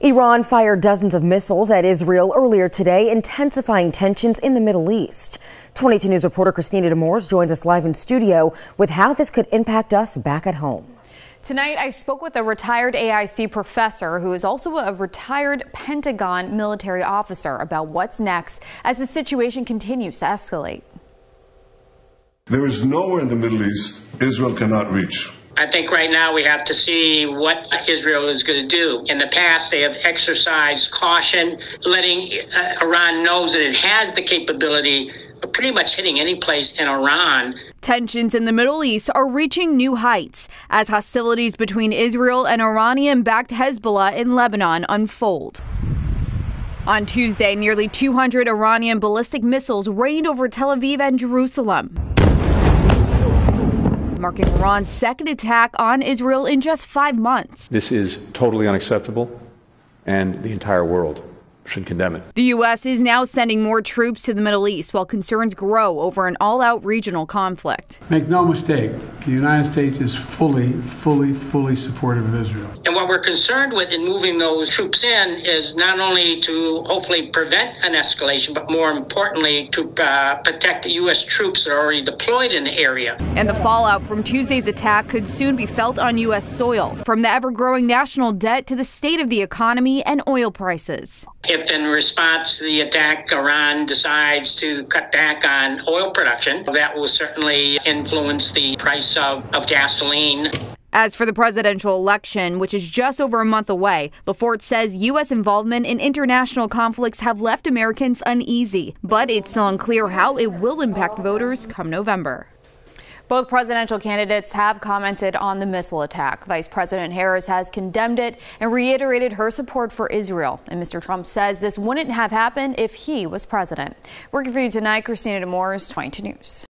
Iran fired dozens of missiles at Israel earlier today, intensifying tensions in the Middle East. 22 News reporter Christina DeMores joins us live in studio with how this could impact us back at home. Tonight, I spoke with a retired AIC professor who is also a retired Pentagon military officer about what's next as the situation continues to escalate. There is nowhere in the Middle East Israel cannot reach. I think right now we have to see what Israel is going to do. In the past, they have exercised caution, letting Iran know that it has the capability of pretty much hitting any place in Iran. Tensions in the Middle East are reaching new heights as hostilities between Israel and Iranian-backed Hezbollah in Lebanon unfold. On Tuesday, nearly 200 Iranian ballistic missiles rained over Tel Aviv and Jerusalem, marking Iran's second attack on Israel in just 5 months. This is totally unacceptable, and the entire world should condemn it. The U.S. is now sending more troops to the Middle East while concerns grow over an all-out regional conflict. Make no mistake, the United States is fully supportive of Israel. And what we're concerned with in moving those troops in is not only to hopefully prevent an escalation, but more importantly to protect the U.S. troops that are already deployed in the area. And the fallout from Tuesday's attack could soon be felt on U.S. soil, from the ever-growing national debt to the state of the economy and oil prices. If in response to the attack, Iran decides to cut back on oil production, that will certainly influence the price of gasoline. As for the presidential election, which is just over a month away, LaForte says U.S. involvement in international conflicts have left Americans uneasy, but it's still unclear how it will impact voters come November. Both presidential candidates have commented on the missile attack. Vice President Harris has condemned it and reiterated her support for Israel. And Mr. Trump says this wouldn't have happened if he was president. Working for you tonight, Christina DeMores, 22 News.